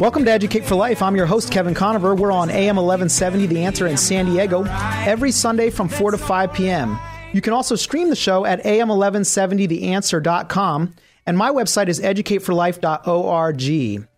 Welcome to Educate for Life. I'm your host, Kevin Conover. We're on AM 1170 The Answer in San Diego every Sunday from 4 to 5 p.m. You can also stream the show at AM1170TheAnswer.com, and my website is EducateForLife.org.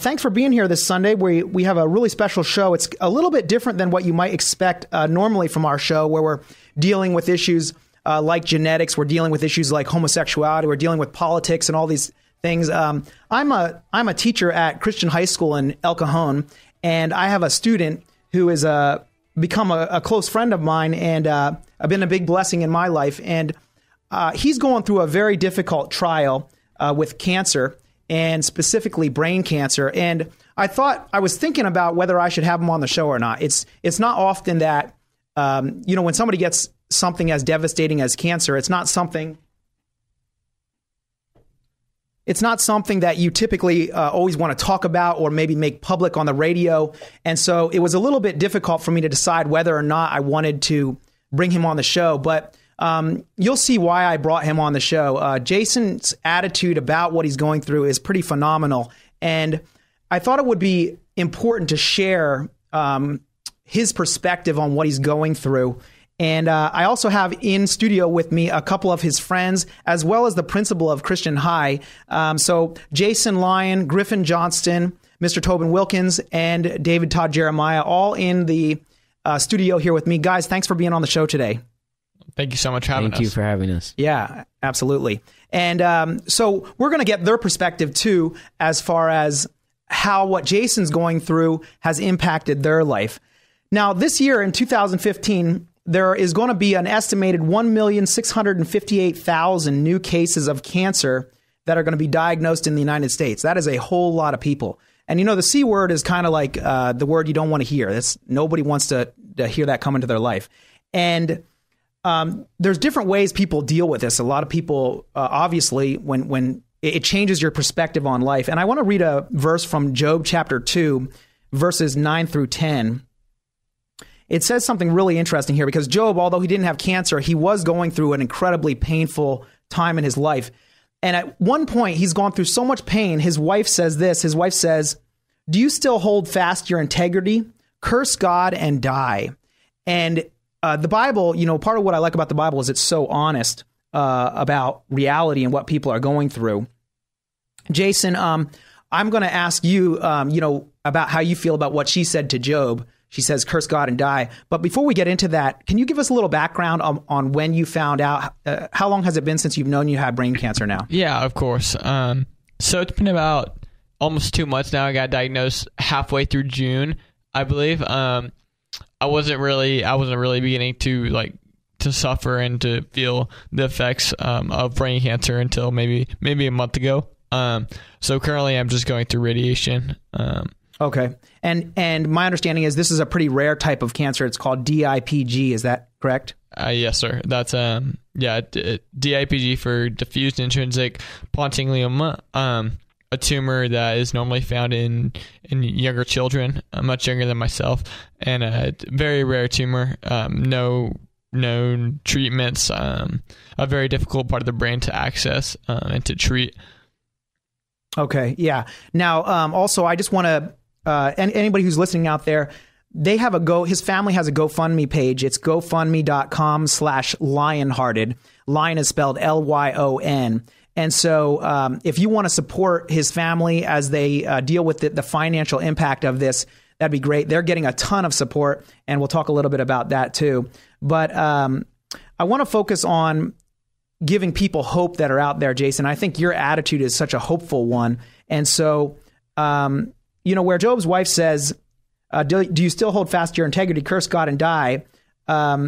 Thanks for being here this Sunday. We have a really special show. It's a little bit different than what you might expect normally from our show, where we're dealing with issues like genetics, we're dealing with issues like homosexuality, we're dealing with politics and all these things. I'm a teacher at Christian High School in El Cajon, and I have a student who is become a close friend of mine, and I've been a big blessing in my life. And he's going through a very difficult trial with cancer, and specifically brain cancer. And I was thinking about whether I should have him on the show or not. It's not often that when somebody gets something as devastating as cancer, it's not something that you typically always want to talk about or maybe make public on the radio. And so it was a little bit difficult for me to decide whether or not I wanted to bring him on the show. But you'll see why I brought him on the show. Jason's attitude about what he's going through is pretty phenomenal. And I thought it would be important to share his perspective on what he's going through. And I also have in studio with me a couple of his friends, as well as the principal of Christian High. So Jason Lyon, Griffin Johnston, Mr. Tobin Wilkins, and David Todd Jeremiah, all in the studio here with me. Guys, thanks for being on the show today. Thank you so much for having us. Thank you for having us. Yeah, absolutely. And so we're going to get their perspective, too, as far as how what Jason's going through has impacted their life. Now, this year in 2015... there is going to be an estimated 1,658,000 new cases of cancer that are going to be diagnosed in the United States. That is a whole lot of people. And, the C word is kind of like the word you don't want to hear. Nobody wants to hear that come into their life. And there's different ways people deal with this. A lot of people, obviously, when it changes your perspective on life. And I want to read a verse from Job chapter 2, verses 9 through 10. It says something really interesting here, because Job, although he didn't have cancer, he was going through an incredibly painful time in his life. And at one point, he's gone through so much pain, his wife says this. His wife says, "Do you still hold fast your integrity? Curse God and die." And the Bible, part of what I like about the Bible is it's so honest about reality and what people are going through. Jason, I'm going to ask you, about how you feel about what she said to Job. She says, "Curse God and die." But before we get into that, can you give us a little background on when you found out? How long has it been since you've known you had brain cancer now? Yeah, of course. So it's been about almost 2 months now. I got diagnosed halfway through June, I believe. I wasn't really beginning to suffer and to feel the effects of brain cancer until maybe a month ago. So currently, I'm just going through radiation. Okay. And my understanding is this is a pretty rare type of cancer. It's called DIPG. Is that correct? Yes, sir. That's, DIPG for Diffused Intrinsic Pontine Glioma, a tumor that is normally found in younger children, much younger than myself, and a very rare tumor, no known treatments, a very difficult part of the brain to access and to treat. Okay, yeah. Now, also, I just want to... and anybody who's listening out there, they have his family has a GoFundMe page. It's GoFundMe.com/Lionhearted. Lion is spelled Lyon. And so if you want to support his family as they deal with the financial impact of this, that'd be great. They're getting a ton of support, and we'll talk a little bit about that too. But I want to focus on giving people hope that are out there, Jason. I think your attitude is such a hopeful one. And so... where Job's wife says, do you still hold fast to your integrity, curse God and die? A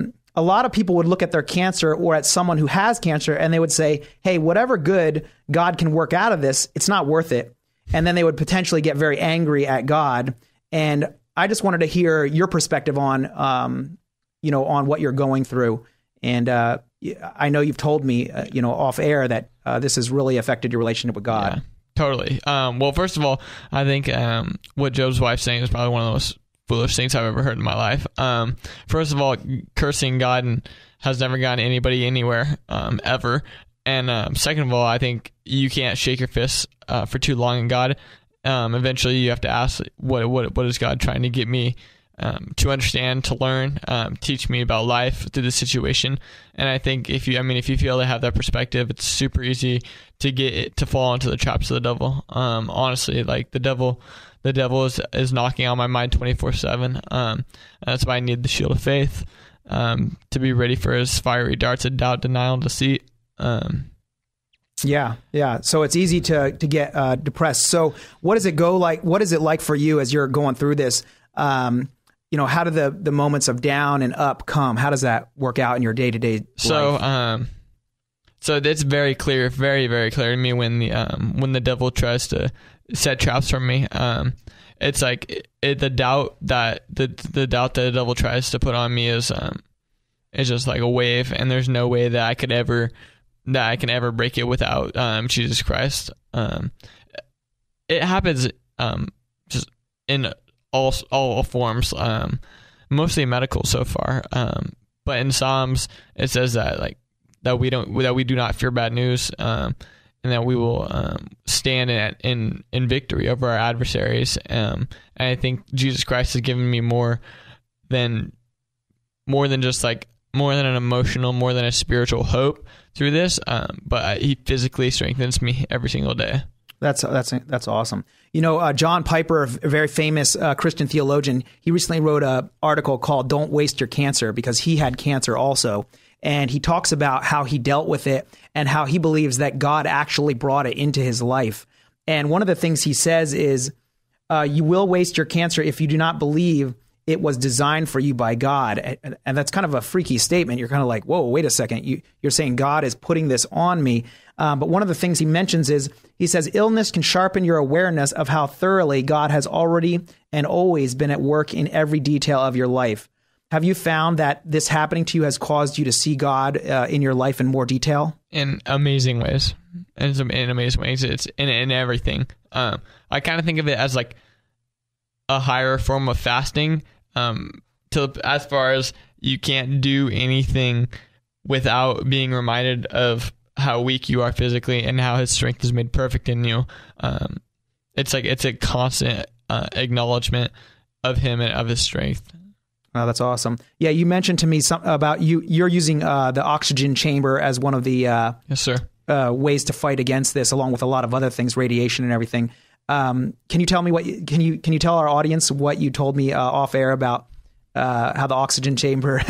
lot of people would look at their cancer or at someone who has cancer, and they would say, hey, whatever good God can work out of this, it's not worth it. And then they would potentially get very angry at God. And I just wanted to hear your perspective on, on what you're going through. And I know you've told me, off air that this has really affected your relationship with God. Yeah. Totally. Well, first of all, I think what Job's wife's saying is probably one of the most foolish things I've ever heard in my life. First of all, cursing God has never gotten anybody anywhere, ever. And second of all, I think you can't shake your fists for too long in God. Eventually you have to ask, what is God trying to get me to understand, to learn, teach me about life through this situation? And I think if you fail to have that perspective, it's super easy to get it to fall into the traps of the devil. Honestly, like the devil is knocking on my mind 24/7. That's why I need the shield of faith, to be ready for his fiery darts of doubt, denial, and deceit. Yeah. So it's easy to get depressed. So what does it go like? What is it like for you as you're going through this? How do the moments of down and up come? How does that work out in your day-to-day life? So it's very clear, very, very clear to me when the devil tries to set traps for me. It's like the doubt that the doubt that the devil tries to put on me is just like a wave, and there's no way that I can ever break it without Jesus Christ. It happens just in all forms, mostly medical so far. But in Psalms it says that we do not fear bad news, and that we will stand in victory over our adversaries. And I think Jesus Christ has given me more than an emotional, more than a spiritual hope through this. But he physically strengthens me every single day. That's awesome. John Piper, a very famous Christian theologian, he recently wrote an article called "Don't Waste Your Cancer," because he had cancer also. And he talks about how he dealt with it and how he believes that God actually brought it into his life. And one of the things he says is, you will waste your cancer if you do not believe it was designed for you by God. And that's kind of a freaky statement. You're kind of like, whoa, wait a second. You're saying God is putting this on me. But one of the things he mentions is, he says, illness can sharpen your awareness of how thoroughly God has already and always been at work in every detail of your life. Have you found that this happening to you has caused you to see God in your life in more detail? In amazing ways. It's in everything. I kind of think of it as like a higher form of fasting. As far as you can't do anything without being reminded of how weak you are physically and how His strength is made perfect in you. It's a constant acknowledgement of Him and of His strength. Wow, that's awesome. Yeah, you mentioned to me about you're using the oxygen chamber as one of the ways to fight against this, along with a lot of other things, radiation and everything. Can you tell me can you tell our audience what you told me off air about how the oxygen chamber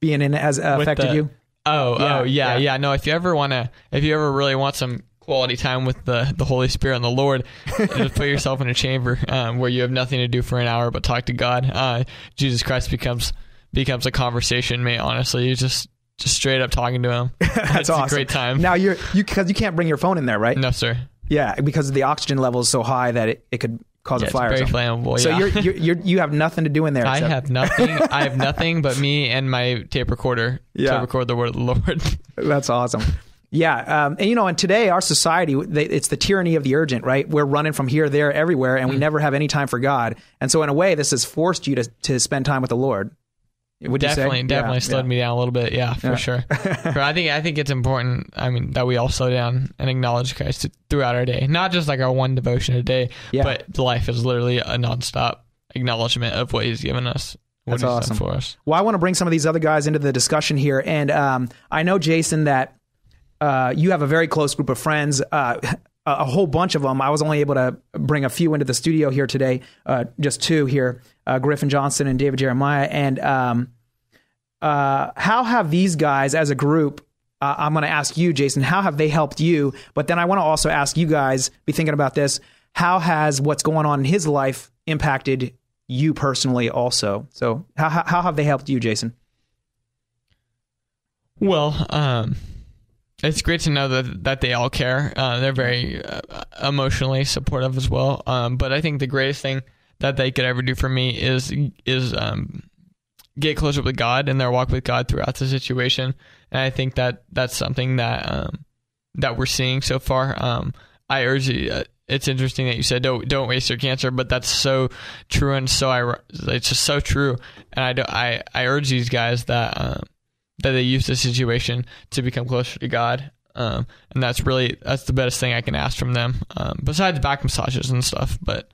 being in it has affected you? Oh yeah. No, if you ever really want some quality time with the Holy Spirit and the Lord, just put yourself in a chamber where you have nothing to do for an hour but talk to God. Jesus Christ becomes a conversation, mate. Honestly, you just straight up talking to Him. That's awesome. It's a great time. Now because you can't bring your phone in there, right? No, sir. Yeah, because the oxygen level is so high that it could cause a fire. It's very flammable. So you have nothing to do in there. I have nothing. I have nothing but me and my tape recorder to record the word of the Lord. That's awesome. Yeah. And today our society, it's the tyranny of the urgent, right? We're running from here, there, everywhere, and we never have any time for God. And so in a way, this has forced you to spend time with the Lord. Definitely slowed me down a little bit. Yeah, for sure. But I think it's important, that we all slow down and acknowledge Christ throughout our day. Not just like our one devotion a day, but life is literally a nonstop acknowledgement of what He's given us. What That's He's awesome. Done for us. Well, I want to bring some of these other guys into the discussion here. And I know, Jason, that you have a very close group of friends, a whole bunch of them. I was only able to bring a few into the studio here today, just two here, Griffin Johnston and David Jeremiah. And how have these guys as a group, I'm going to ask you, Jason, how have they helped you? But then I want to also ask you guys, be thinking about this, how has what's going on in his life impacted you personally also? So how have they helped you, Jason? Well, it's great to know that they all care. They're very emotionally supportive as well. But I think the greatest thing that they could ever do for me is get closer with God and their walk with God throughout the situation. And I think that's something that we're seeing so far. I urge you. It's interesting that you said don't waste your cancer, but that's so true and it's just so true. And I urge these guys that they use the situation to become closer to God, And that's the best thing I can ask from them, besides back massages and stuff. But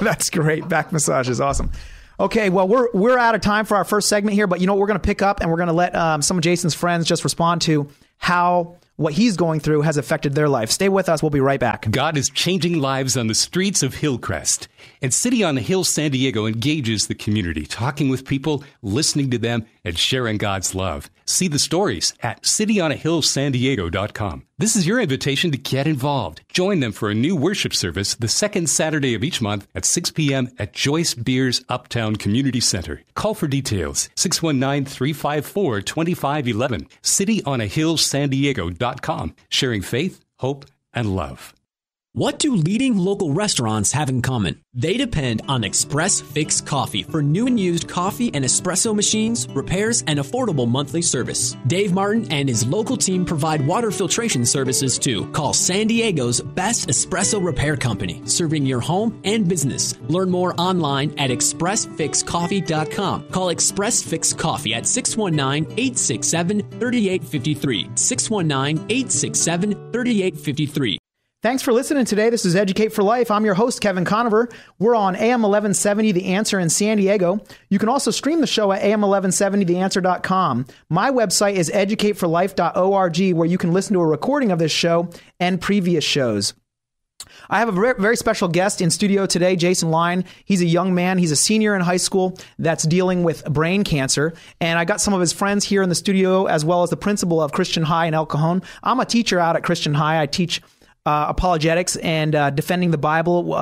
that's great. Back massage is awesome. Okay, well, we're out of time for our first segment here, but you know what, we're going to pick up and we're going to let some of Jason's friends just respond to how what he's going through has affected their life. Stay with us. We'll be right back. God is changing lives on the streets of Hillcrest. And City on the Hill San Diego engages the community, talking with people, listening to them, and sharing God's love. See the stories at cityonahillsandiego.com. This is your invitation to get involved. Join them for a new worship service the second Saturday of each month at 6 p.m. at Joyce Beers Uptown Community Center. Call for details, 619-354-2511, cityonahillsandiego.com. Sharing faith, hope, and love. What do leading local restaurants have in common? They depend on Express Fix Coffee for new and used coffee and espresso machines, repairs, and affordable monthly service. Dave Martin and his local team provide water filtration services too. Call San Diego's best espresso repair company, serving your home and business. Learn more online at ExpressFixCoffee.com. Call Express Fix Coffee at 619-867-3853. 619-867-3853. Thanks for listening today. This is Educate for Life. I'm your host, Kevin Conover. We're on AM 1170 The Answer in San Diego. You can also stream the show at AM1170TheAnswer.com. My website is EducateForLife.org, where you can listen to a recording of this show and previous shows. I have a very special guest in studio today, Jason Lyon. He's a young man. He's a senior in high school that's dealing with brain cancer. And I got some of his friends here in the studio, as well as the principal of Christian High in El Cajon. I'm a teacher out at Christian High. I teach apologetics and defending the Bible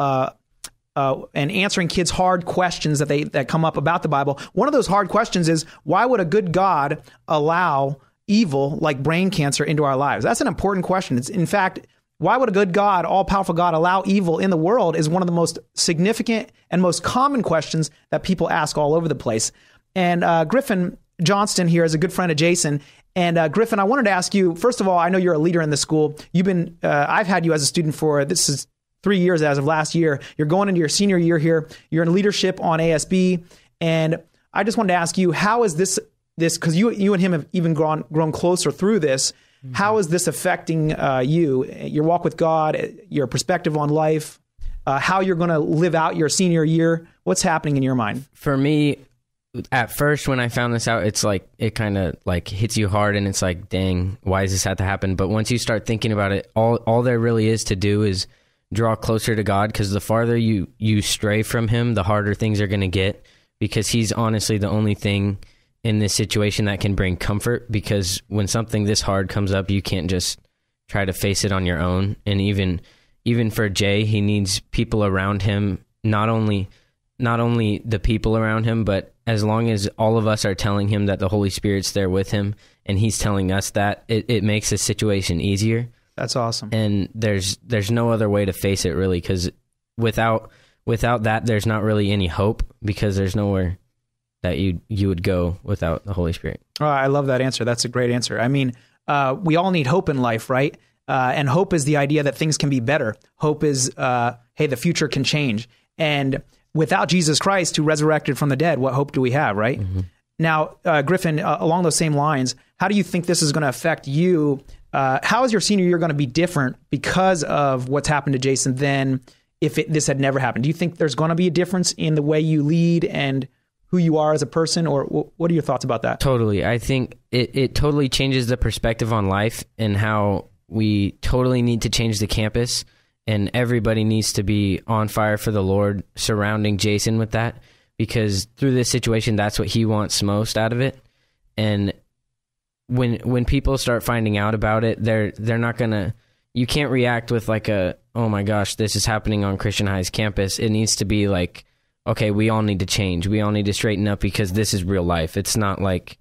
and answering kids' hard questions that come up about the Bible. One of those hard questions is, why would a good God allow evil like brain cancer into our lives? That's an important question. It's, in fact, why would a good God, all-powerful God, allow evil in the world is one of the most significant and most common questions that people ask all over the place. And Griffin Johnston here is a good friend of Jason. And Griffin, I wanted to ask you, first of all, I know you're a leader in the school. You've been, I've had you as a student for, this is 3 years as of last year. You're going into your senior year here. You're in leadership on ASB. And I just wanted to ask you, how is this, because you and him have even grown closer through this. Mm-hmm. How is this affecting you, your walk with God, your perspective on life, how you're going to live out your senior year? What's happening in your mind? For me, at first, when I found this out, it's like, it kind of like hits you hard and it's like, dang, why does this have to happen? But once you start thinking about it, all there really is to do is draw closer to God, because the farther you stray from him, the harder things are going to get, because he's honestly the only thing in this situation that can bring comfort. Because when something this hard comes up, you can't just try to face it on your own. And even for Jay, he needs people around him, not only the people around him, but as long as all of us are telling him that the Holy Spirit's there with him and he's telling us that, it makes the situation easier. That's awesome. And there's no other way to face it, really, because without that, there's not really any hope, because there's nowhere that you would go without the Holy Spirit. Oh, I love that answer. That's a great answer. I mean, we all need hope in life, right? And hope is the idea that things can be better. Hope is, hey, the future can change. And without Jesus Christ, who resurrected from the dead, what hope do we have, right? Mm-hmm. Now, Griffin, along those same lines, how do you think this is going to affect you? How is your senior year going to be different because of what's happened to Jason than if this had never happened? Do you think there's going to be a difference in the way you lead and who you are as a person? Or what are your thoughts about that? Totally. I think it totally changes the perspective on life and how we totally need to change the campus. And everybody needs to be on fire for the Lord, surrounding Jason with that, because through this situation, that's what he wants most out of it. And when people start finding out about it, they're not gonna. You can't react with like a, oh my gosh, this is happening on Christian High's campus. It needs to be like, okay, we all need to change. We all need to straighten up, because this is real life. It's not like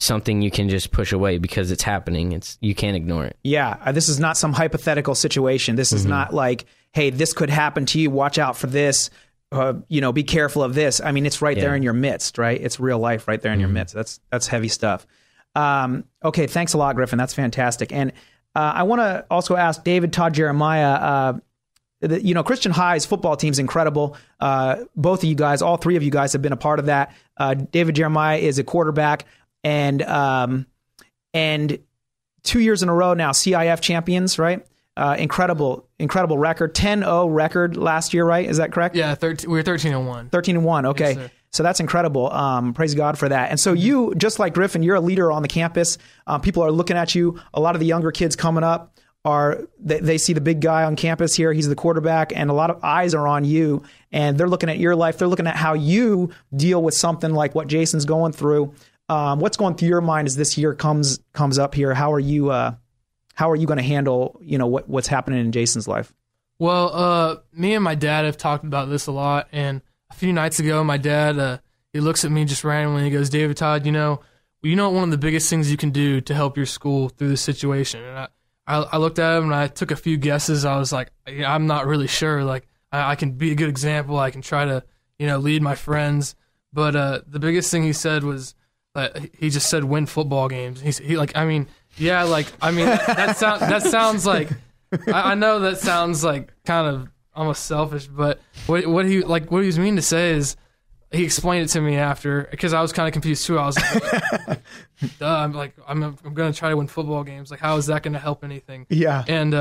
something you can just push away because it's happening. You can't ignore it. Yeah, this is not some hypothetical situation. This is not like, hey, this could happen to you. Watch out for this. Be careful of this. I mean, it's right there in your midst, right? It's real life right there in your midst. That's heavy stuff. Okay, thanks a lot, Griffin. That's fantastic. And I want to also ask David Todd Jeremiah. Christian High's football team's incredible. Both of you guys, all three of you guys, have been a part of that. David Jeremiah is a quarterback. And 2 years in a row now, CIF champions, right? Incredible record. 10-0 record last year, right? Is that correct? Yeah, we were 13-1. 13-1, okay. Yes, so that's incredible. Praise God for that. And so you, just like Griffin, you're a leader on the campus. People are looking at you. A lot of the younger kids coming up they see the big guy on campus here. He's the quarterback, and a lot of eyes are on you, and they're looking at your life. They're looking at how you deal with something like what Jason's going through. What's going through your mind as this year comes up here? How are you going to handle, what's happening in Jason's life? Well, me and my dad have talked about this a lot. And a few nights ago, my dad, he looks at me just randomly and he goes, David Todd, you know one of the biggest things you can do to help your school through this situation. And I looked at him and I took a few guesses. I was like, I'm not really sure. Like, I can be a good example. I can try to, lead my friends. But the biggest thing he said was, he just said, win football games. I know that sounds like kind of almost selfish, but what he was meaning to say is, he explained it to me after, because I was kind of confused too. I was like, duh, I'm going to try to win football games. Like, how is that going to help anything? Yeah. And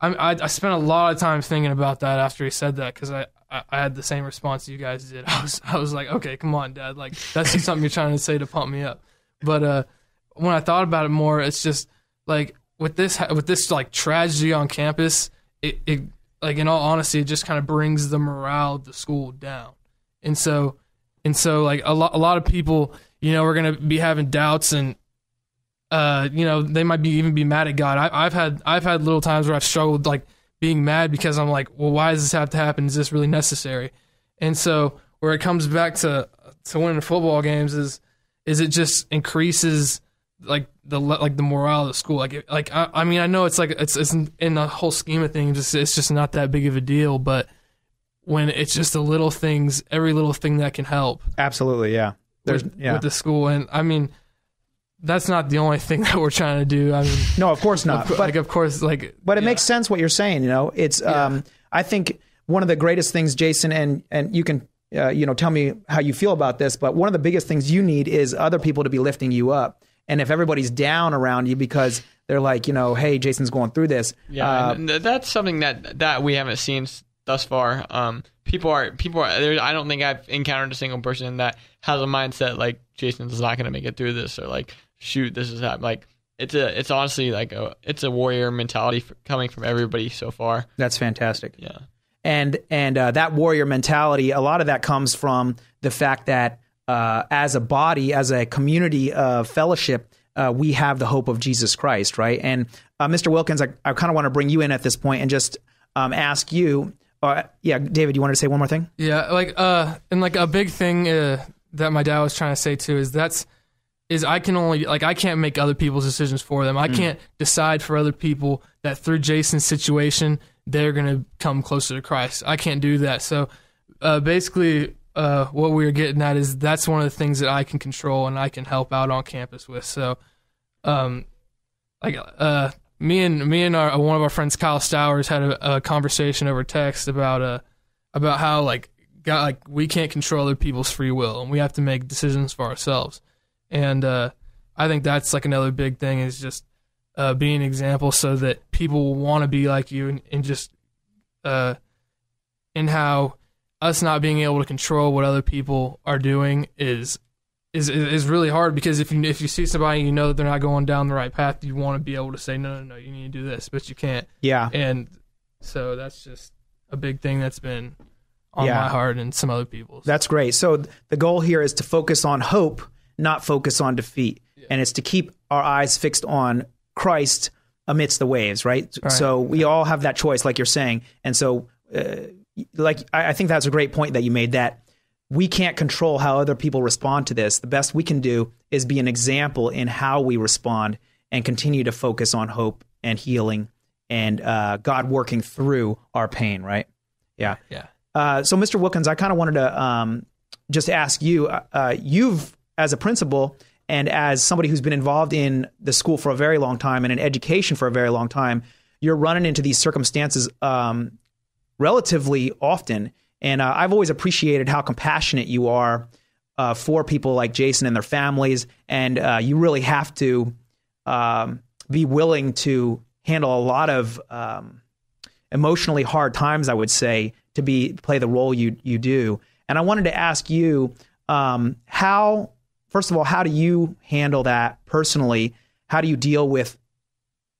I spent a lot of time thinking about that after he said that, because I had the same response you guys did. I was like, okay, come on, Dad. Like, that's just something you're trying to say to pump me up. But when I thought about it more, it's just like with this like tragedy on campus, it like, in all honesty, it just kind of brings the morale of the school down. And so like a lot of people, are going to be having doubts, and they might even be mad at God. I've had little times where I've struggled, like, being mad, because I'm like, well, why does this have to happen? Is this really necessary? And so where it comes back to winning football games is it just increases the morale of the school. I know it's in the whole scheme of things, it's just not that big of a deal, but when it's just the little things, every little thing that can help. Absolutely. Yeah. With the school. And that's not the only thing that we're trying to do. No, of course not. But it makes sense what you're saying. It's, I think one of the greatest things, Jason, and you can, tell me how you feel about this, but one of the biggest things you need is other people to be lifting you up. And if everybody's down around you because they're like, hey, Jason's going through this. Yeah. And that's something that we haven't seen thus far. I don't think I've encountered a single person that has a mindset like, Jason's not going to make it through this, or like, shoot, this is happening. Like, it's honestly like it's a warrior mentality coming from everybody so far. That's fantastic. Yeah. And that warrior mentality, a lot of that comes from the fact that as a body, as a community of fellowship, we have the hope of Jesus Christ, right? And Mr. Wilkins, I kind of want to bring you in at this point and just ask you, David, you wanted to say one more thing? Yeah, a big thing that my dad was trying to say too is I can only, I can't make other people's decisions for them. I can't decide for other people that through Jason's situation, they're going to come closer to Christ. I can't do that. So basically what we were getting at is that's one of the things that I can control and I can help out on campus with. So me and one of our friends, Kyle Stowers, had a conversation over text about how God, we can't control other people's free will, and we have to make decisions for ourselves. And I think that's another big thing is just being an example so that people want to be like you, and just in how us not being able to control what other people are doing is really hard, because if you see somebody, that they're not going down the right path, you want to be able to say, no, you need to do this, but you can't. Yeah. And so that's just a big thing that's been on my heart and some other people's. That's great. So the goal here is to focus on hope, not focus on defeat. Yeah. And it's to keep our eyes fixed on Christ amidst the waves, right? All right. So we all have that choice, like you're saying. And so I think that's a great point that you made, that we can't control how other people respond to this. The best we can do is be an example in how we respond and continue to focus on hope and healing and God working through our pain, right? Yeah. Yeah. So, Mr. Wilkins, I kind of wanted to just ask you, you've, as a principal and as somebody who's been involved in the school for a very long time and in education for a very long time, you're running into these circumstances relatively often. And I've always appreciated how compassionate you are for people like Jason and their families. And you really have to be willing to handle a lot of emotionally hard times, I would say, to play the role you do. And I wanted to ask you, first of all, how do you handle that personally? How do you deal with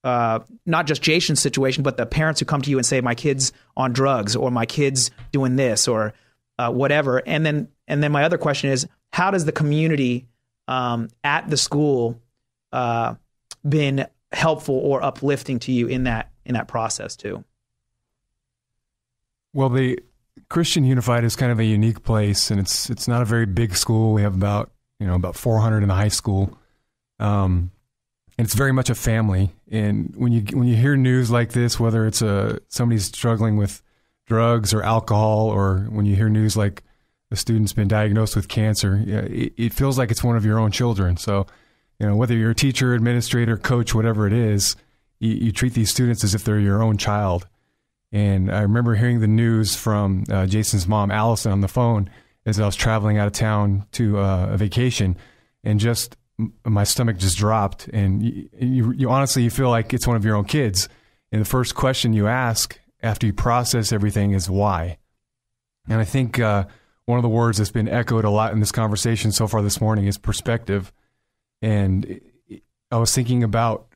not just Jason's situation, but the parents who come to you and say, my kid's on drugs, or my kid's doing this, or whatever. And then my other question is, how does the community at the school been helpful or uplifting to you in that process too? Well, the Christian Unified is kind of a unique place, and it's not a very big school. We have about 400 in the high school, and it's very much a family. And when you hear news like this, whether it's somebody's struggling with drugs or alcohol, or when you hear news like a student's been diagnosed with cancer, it feels like it's one of your own children. So, whether you're a teacher, administrator, coach, whatever it is, you treat these students as if they're your own child. And I remember hearing the news from Jason's mom, Allison, on the phone as I was traveling out of town to a vacation, and just my stomach just dropped. And you honestly, you feel like it's one of your own kids. And the first question you ask after you process everything is why. And I think one of the words that's been echoed a lot in this conversation so far this morning is perspective. And I was thinking about,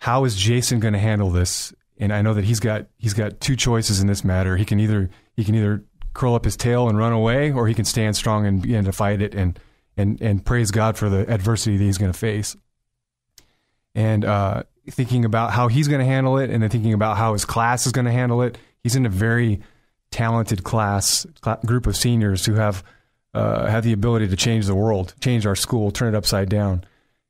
how is Jason going to handle this? And I know that he's got two choices in this matter. He can either curl up his tail and run away, or he can stand strong and begin to fight it and praise God for the adversity that he's going to face. And thinking about how he's going to handle it, and then thinking about how his class is going to handle it. He's in a very talented group of seniors who have the ability to change the world, change our school, turn it upside down.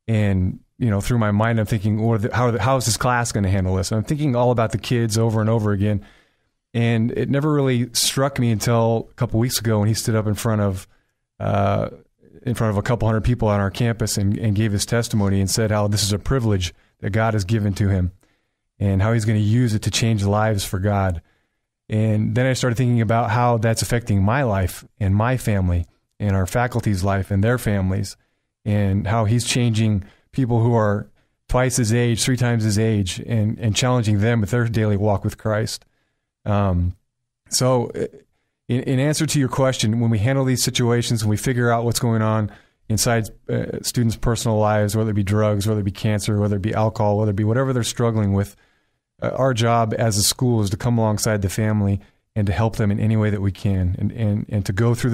And through my mind, I'm thinking, how is this class going to handle this? And I'm thinking all about the kids over and over again. And it never really struck me until a couple weeks ago when he stood up in front of a couple hundred people on our campus and gave his testimony and said how this is a privilege that God has given to him and how he's going to use it to change lives for God. And then I started thinking about how that's affecting my life and my family and our faculty's life and their families, and how he's changing people who are twice his age, three times his age, and challenging them with their daily walk with Christ. So in answer to your question, when we handle these situations, when we figure out what's going on inside students' personal lives, whether it be drugs, whether it be cancer, whether it be alcohol, whether it be whatever they're struggling with, our job as a school is to come alongside the family and to help them in any way that we can, and to go through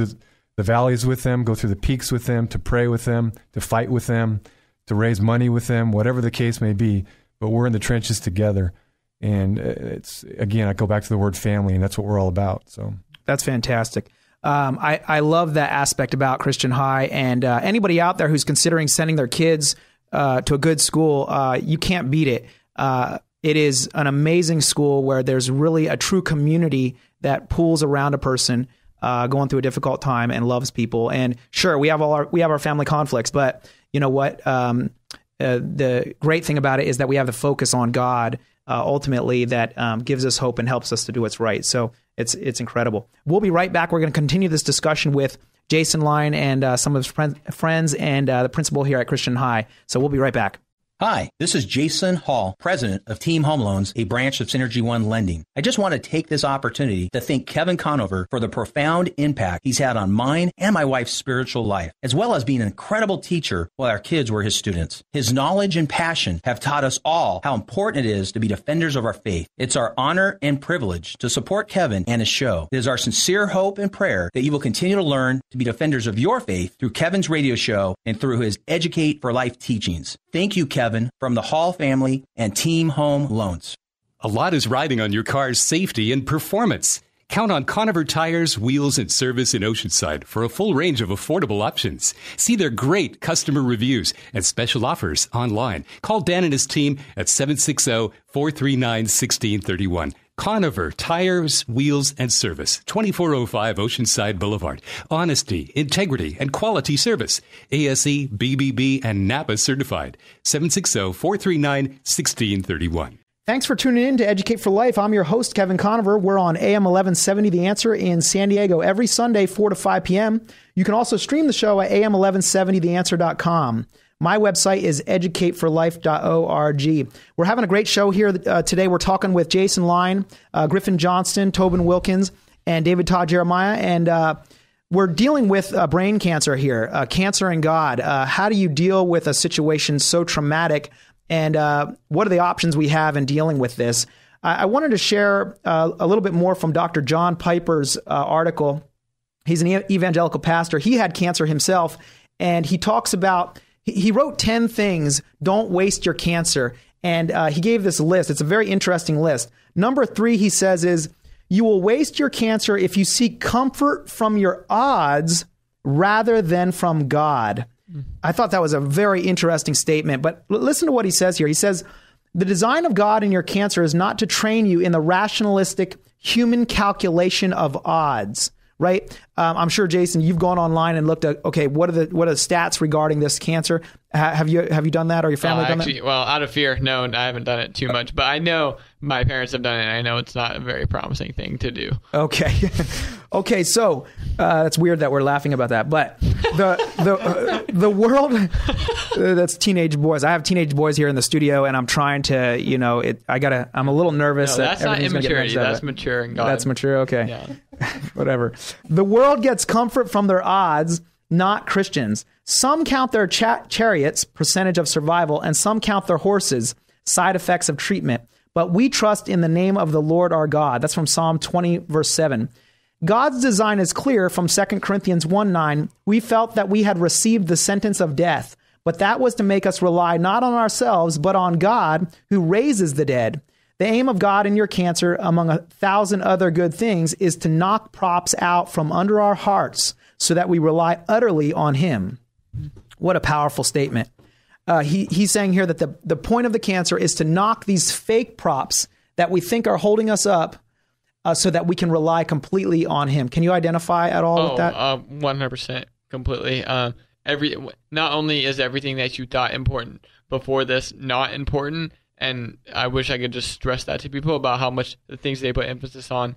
the valleys with them, go through the peaks with them, to pray with them, to fight with them, to raise money with them, whatever the case may be. But we're in the trenches together. And it's, again, I go back to the word family, and that's what we're all about. So that's fantastic. I love that aspect about Christian High, and anybody out there who's considering sending their kids to a good school, you can't beat it. It is an amazing school where there's really a true community that pools around a person going through a difficult time and loves people. And sure, we have our family conflicts, but you know what? The great thing about it is that we have the focus on God ultimately that gives us hope and helps us to do what's right. So it's incredible. We'll be right back. We're going to continue this discussion with Jason Lyon and some of his friends and the principal here at Christian High. So we'll be right back. Hi, this is Jason Hall, president of Team Home Loans, a branch of Synergy One Lending. I just want to take this opportunity to thank Kevin Conover for the profound impact he's had on mine and my wife's spiritual life, as well as being an incredible teacher while our kids were his students. His knowledge and passion have taught us all how important it is to be defenders of our faith. It's our honor and privilege to support Kevin and his show. It is our sincere hope and prayer that you will continue to learn to be defenders of your faith through Kevin's radio show and through his Educate for Life teachings. Thank you, Kevin, from the Hall family and Team Home Loans. A lot is riding on your car's safety and performance. Count on Conover Tires, Wheels, and Service in Oceanside for a full range of affordable options. See their great customer reviews and special offers online. Call Dan and his team at 760-439-1631. Conover Tires, Wheels, and Service, 2405 Oceanside Boulevard. Honesty, integrity, and quality service. ASE, BBB, and NAPA certified. 760-439-1631. Thanks for tuning in to Educate for Life. I'm your host, Kevin Conover. We're on AM 1170 The Answer in San Diego every Sunday, 4 to 5 p.m. You can also stream the show at am1170theanswer.com. My website is EducateForLife.org. We're having a great show here today. We're talking with Jason Lyon, Griffin Johnston, Tobin Wilkins, and David Todd Jeremiah. And we're dealing with brain cancer here, cancer and God. How do you deal with a situation so traumatic? And what are the options we have in dealing with this? I wanted to share a little bit more from Dr. John Piper's article. He's an evangelical pastor. He had cancer himself, and he talks about, he wrote 10 things, don't waste your cancer. And he gave this list. It's a very interesting list. Number 3, he says, is you will waste your cancer if you seek comfort from your odds rather than from God. I thought that was a very interesting statement, but listen to what he says here. He says, the design of God in your cancer is not to train you in the rationalistic human calculation of odds, right? I'm sure, Jason, you've gone online and looked at, okay, what are the stats regarding this cancer? Have you done that, or your family done that? Well, out of fear, no, I haven't done it too much, but I know my parents have done it, and I know it's not a very promising thing to do. Okay. Okay, so that's weird that we're laughing about that, but the world, that's teenage boys. I have teenage boys here in the studio, and I'm trying to, you know, I'm a little nervous. No, that's not immaturity. That's mature in God. That's mature, okay. Yeah. Whatever. The world gets comfort from their odds, not Christians. Some count their chariots, percentage of survival, and some count their horses, side effects of treatment. But we trust in the name of the Lord our God. That's from Psalm 20, verse 7. God's design is clear from Second Corinthians 1:9. We felt that we had received the sentence of death, but that was to make us rely not on ourselves, but on God who raises the dead. The aim of God in your cancer, among 1,000 other good things, is to knock props out from under our hearts so that we rely utterly on him. What a powerful statement. He's saying here that the point of the cancer is to knock these fake props that we think are holding us up, so that we can rely completely on him. Can you identify at all with that? 100% completely. Not only is everything that you thought important before this not important, and I wish I could just stress that to people about how much the things they put emphasis on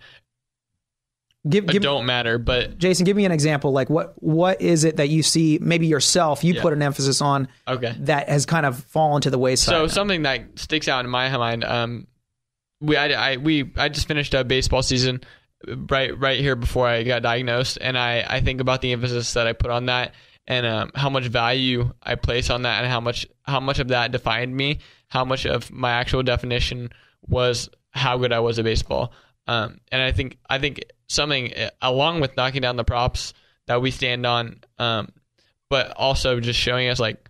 don't matter. But Jason, give me an example. Like what is it that you see? Maybe yourself put an emphasis on that has kind of fallen to the wayside. So something that sticks out in my mind. I just finished a baseball season right here before I got diagnosed, and I think about the emphasis that I put on that, and how much value I place on that, and how much of that defined me, how much of my actual definition was how good I was at baseball. And I think something along with knocking down the props that we stand on, but also just showing us like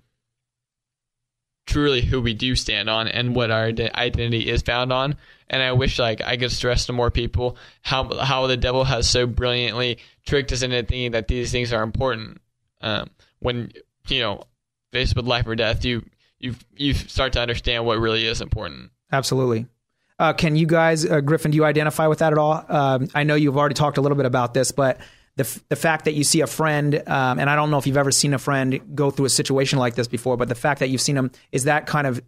truly who we do stand on and what our identity is found on. And I wish like I could stress to more people how the devil has so brilliantly tricked us into thinking that these things are important. When you know, faced with life or death, you start to understand what really is important. Absolutely. Can you guys, Griffin, do you identify with that at all? I know you've already talked a little bit about this, but the fact that you see a friend, and I don't know if you've ever seen a friend go through a situation like this before, but the fact that you've seen them, is that kind of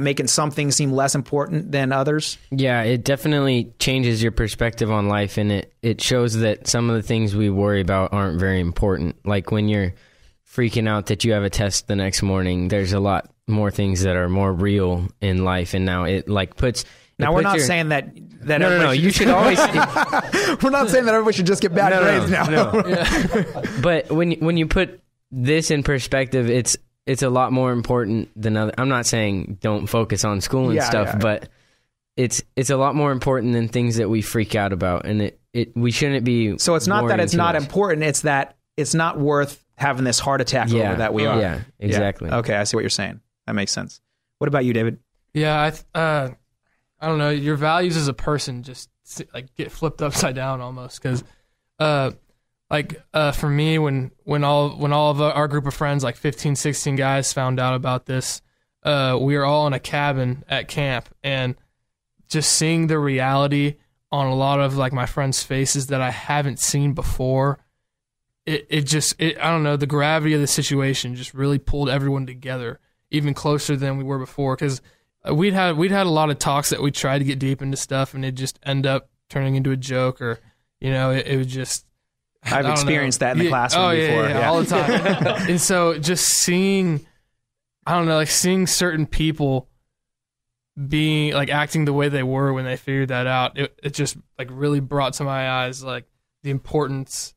making some things seem less important than others? Yeah, it definitely changes your perspective on life, and it shows that some of the things we worry about aren't very important. Like when you're freaking out that you have a test the next morning, there's a lot more things that are more real in life, and now it like puts... Now, we're not saying that no, you should always... We're not saying that everybody should just get bad grades now. No. Yeah. But when you put this in perspective, it's a lot more important than other... I'm not saying don't focus on school and stuff, but it's a lot more important than things that we freak out about, and we shouldn't be... So it's not that it's not important, it's that it's not worth having this heart attack over that we are. Yeah, exactly. Yeah. Okay, I see what you're saying. That makes sense. What about you, David? Yeah, I don't know. Your values as a person just like get flipped upside down almost, because, for me, when all of our group of friends, like 15, 16 guys, found out about this, we were all in a cabin at camp, and just seeing the reality on a lot of like my friends' faces that I haven't seen before. I don't know, the gravity of the situation just really pulled everyone together, even closer than we were before, because we'd had a lot of talks that we tried to get deep into stuff, and it just end up turning into a joke, or you know, it was just... I've experienced that in the classroom before. Yeah, all the time. And so just seeing I don't know, like seeing certain people being like acting the way they were when they figured that out, it just like really brought to my eyes like the importance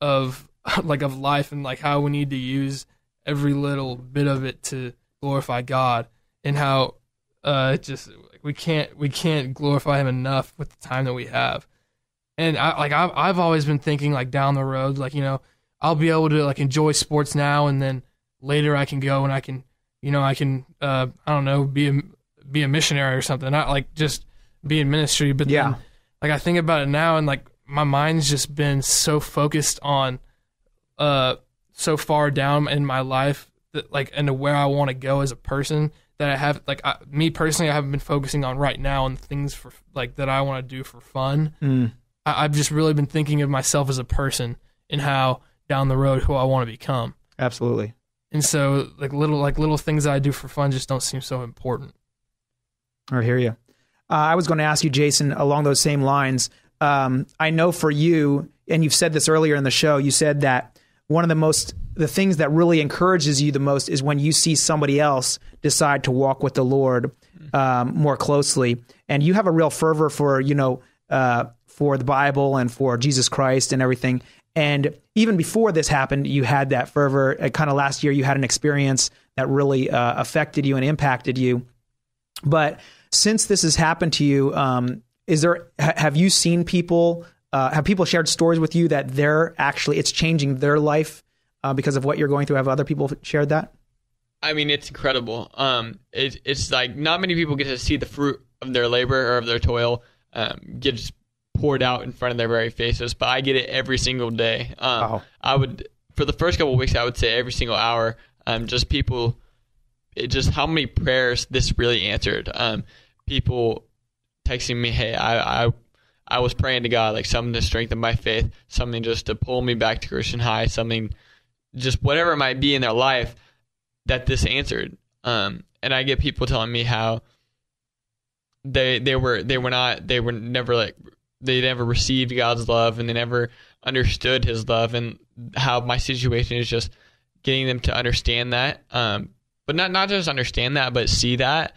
of like of life and like how we need to use every little bit of it to glorify God, and how it just like, we can't glorify Him enough with the time that we have. And I've always been thinking like down the road, like, you know, I'll be able to like enjoy sports now, and then later I can go and I can, you know, I can I don't know, be a missionary or something, not like just be in ministry. But yeah, then, like I think about it now, and like my mind's just been so focused on so far down in my life that like and to where I want to go as a person, that I have like me personally, I haven't been focusing on right now and things for like that I want to do for fun. I've just really been thinking of myself as a person and how down the road who I want to become. Absolutely. And so little things that I do for fun just don't seem so important. I hear you. I was going to ask you, Jason, along those same lines. I know for you, and you've said this earlier in the show, you said that one of the things that really encourages you the most is when you see somebody else decide to walk with the Lord more closely. And you have a real fervor for, you know, for the Bible and for Jesus Christ and everything. And even before this happened, you had that fervor. Kind of last year, you had an experience that really affected you and impacted you. But since this has happened to you, have you seen people, have people shared stories with you that they're actually, it's changing their life because of what you're going through? Have other people shared that? I mean, it's incredible. It's like not many people get to see the fruit of their labor or of their toil gets poured out in front of their very faces, but I get it every single day. I would, for the first couple of weeks, I would say every single hour, just people, it just how many prayers this really answered. People texting me, hey, I was praying to God, like something to strengthen my faith, something just to pull me back to Christian High, something, just whatever it might be in their life, that this answered. And I get people telling me how they never received God's love and they never understood His love, and how my situation is just getting them to understand that. But not just understand that, but see that,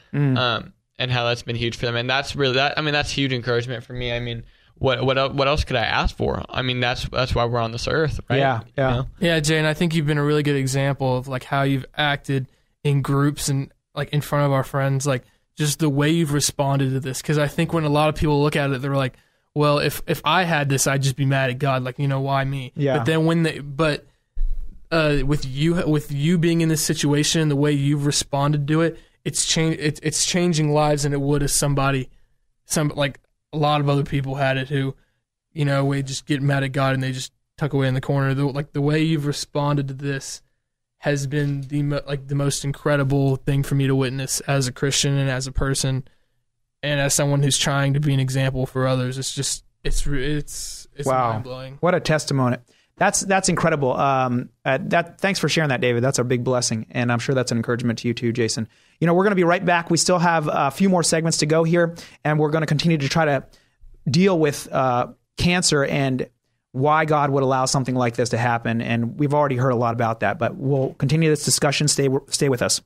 and how that's been huge for them. And that's really that. I mean, that's huge encouragement for me. I mean, what else could I ask for? I mean, that's why we're on this earth, right? Yeah, you know? Yeah, Jay. And I think you've been a really good example of like how you've acted in groups and like in front of our friends, like just the way you've responded to this. Because I think when a lot of people look at it, they're like, well, if I had this, I'd just be mad at God. Like, you know, why me? Yeah. But then with you being in this situation and the way you've responded to it, it's changing lives, and it would if some like a lot of other people had it, who, you know, we just get mad at God and they just tuck away in the corner. The way you've responded to this has been the most incredible thing for me to witness as a Christian and as a person and as someone who's trying to be an example for others. It's just it's wow. Mind-blowing. What a testimony. That's incredible. Thanks for sharing that, David. That's a big blessing, and I'm sure that's an encouragement to you too, Jason. You know, we're going to be right back. We still have a few more segments to go here, and we're going to continue to try to deal with cancer and why God would allow something like this to happen. And we've already heard a lot about that, but we'll continue this discussion. Stay with us.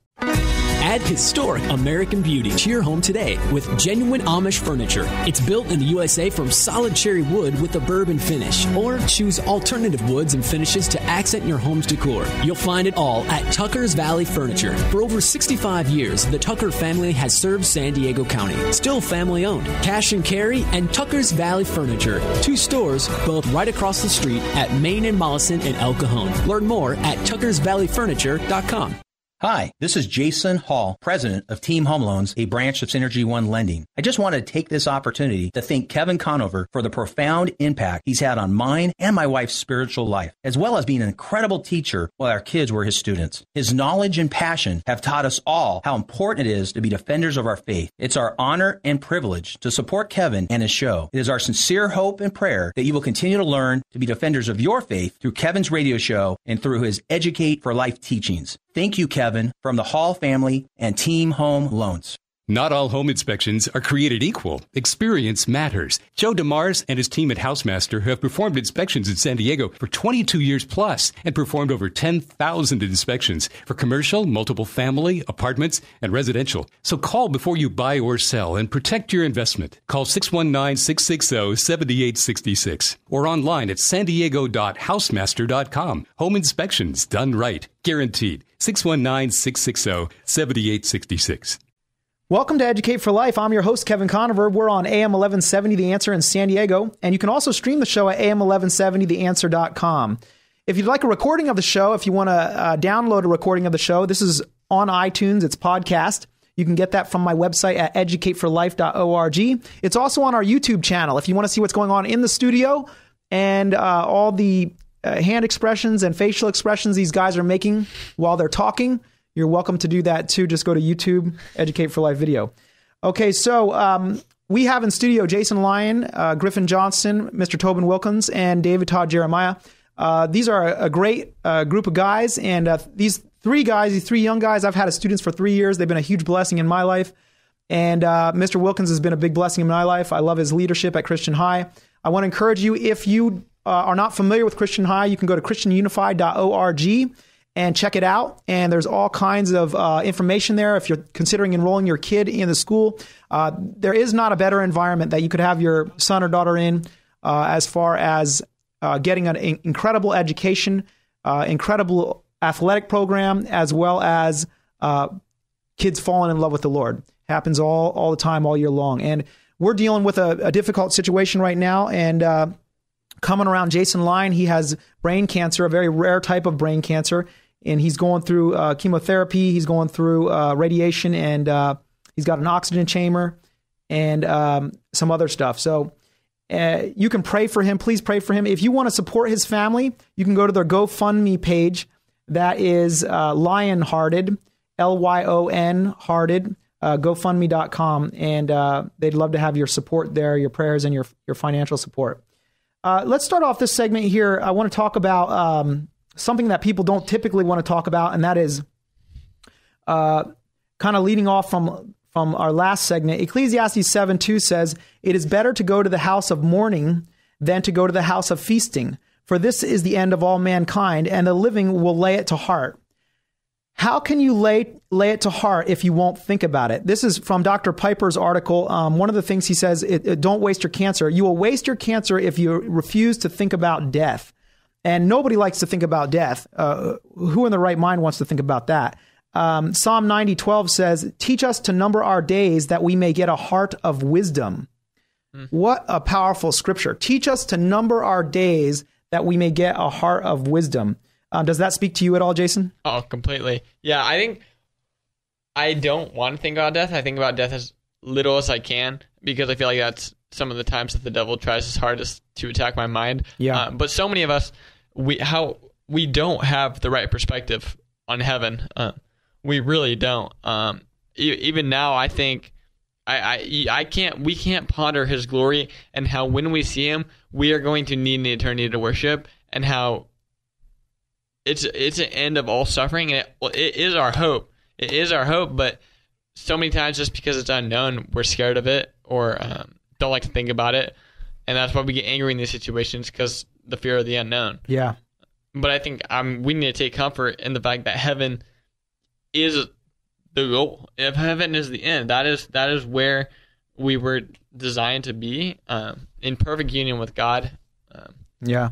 Add historic American beauty to your home today with genuine Amish furniture. It's built in the USA from solid cherry wood with a bourbon finish, or choose alternative woods and finishes to accent your home's decor. You'll find it all at Tucker's Valley Furniture. For over 65 years, the Tucker family has served San Diego County. Still family owned. Cash and Carry and Tucker's Valley Furniture. Two stores, both right across the street at Main and Mollison in El Cajon. Learn more at tuckersvalleyfurniture.com. Hi, this is Jason Hall, president of Team Home Loans, a branch of Synergy One Lending. I just want to take this opportunity to thank Kevin Conover for the profound impact he's had on mine and my wife's spiritual life, as well as being an incredible teacher while our kids were his students. His knowledge and passion have taught us all how important it is to be defenders of our faith. It's our honor and privilege to support Kevin and his show. It is our sincere hope and prayer that you will continue to learn to be defenders of your faith through Kevin's radio show and through his Educate for Life teachings. Thank you, Kevin, from the Hall family and Team Home Loans. Not all home inspections are created equal. Experience matters. Joe DeMars and his team at Housemaster have performed inspections in San Diego for 22 years plus and performed over 10,000 inspections for commercial, multiple family, apartments, and residential. So call before you buy or sell and protect your investment. Call 619-660-7866 or online at sandiego.housemaster.com. Home inspections done right. Guaranteed. 619-660-7866. Welcome to Educate for Life. I'm your host, Kevin Conover. We're on AM 1170 The Answer in San Diego, and you can also stream the show at AM1170TheAnswer.com. If you'd like a recording of the show, if you want to download a recording of the show, this is on iTunes. It's podcast. You can get that from my website at EducateForLife.org. It's also on our YouTube channel. If you want to see what's going on in the studio and all the hand expressions and facial expressions these guys are making while they're talking, you're welcome to do that too. Just go to YouTube, Educate for Life video. Okay, so we have in studio Jason Lyon, Griffin Johnston, Mr. Tobin Wilkins, and David Todd Jeremiah. These are a great group of guys, and these three young guys, I've had as students for 3 years. They've been a huge blessing in my life, and Mr. Wilkins has been a big blessing in my life. I love his leadership at Christian High. I want to encourage you, if you are not familiar with Christian High, you can go to ChristianUnified.org. and check it out. And there's all kinds of information there. If you're considering enrolling your kid in the school, there is not a better environment that you could have your son or daughter in as far as getting an incredible education, incredible athletic program, as well as kids falling in love with the Lord. Happens all the time, all year long. And we're dealing with a difficult situation right now. And coming around Jason Lyon, he has brain cancer, a very rare type of brain cancer. And he's going through chemotherapy, he's going through radiation, and he's got an oxygen chamber and some other stuff. So you can pray for him. Please pray for him. If you want to support his family, you can go to their GoFundMe page. That is Lionhearted, Lyon-hearted, GoFundMe.com. And they'd love to have your support there, your prayers and your financial support. Let's start off this segment here. I want to talk about something that people don't typically want to talk about, and that is kind of leading off from our last segment. Ecclesiastes 7:2 says, "It is better to go to the house of mourning than to go to the house of feasting, for this is the end of all mankind, and the living will lay it to heart." How can you lay it to heart if you won't think about it? This is from Dr. Piper's article. One of the things he says, don't waste your cancer. You will waste your cancer if you refuse to think about death. And nobody likes to think about death. Who in their right mind wants to think about that? Psalm 90:12 says, "Teach us to number our days that we may get a heart of wisdom." Mm. What a powerful scripture. Teach us to number our days that we may get a heart of wisdom. Does that speak to you at all, Jason? Oh, completely. Yeah, I think I don't want to think about death. I think about death as little as I can because I feel like that's some of the times that the devil tries his hardest to attack my mind. Yeah. But so many of us, we don't have the right perspective on heaven. We really don't. Even now, I think I can't. We can't ponder his glory and how when we see him, we are going to need an eternity to worship, and how it's an end of all suffering, and it is our hope. It is our hope, but so many times just because it's unknown, we're scared of it or don't like to think about it, and that's why we get angry in these situations, because the fear of the unknown. Yeah. But I think we need to take comfort in the fact that heaven is the goal. If heaven is the end, that is where we were designed to be, in perfect union with God. Yeah.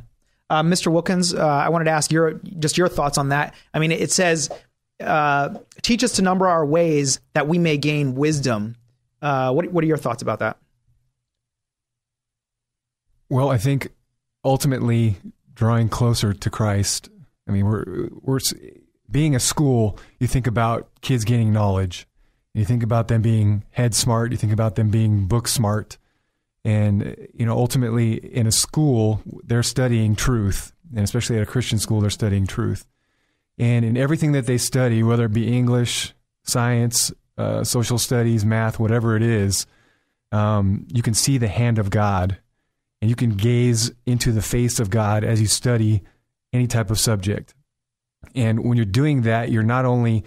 Mr. Wilkins, I wanted to ask your thoughts on that. I mean, it says, teach us to number our ways that we may gain wisdom. What are your thoughts about that? Well, I think ultimately drawing closer to Christ. I mean, we're being a school. You think about kids gaining knowledge. You think about them being head smart. You think about them being book smart. And, you know, ultimately in a school, they're studying truth, and especially at a Christian school, they're studying truth. And in everything that they study, whether it be English, science, social studies, math, whatever it is, you can see the hand of God, and you can gaze into the face of God as you study any type of subject. And when you're doing that, you're not only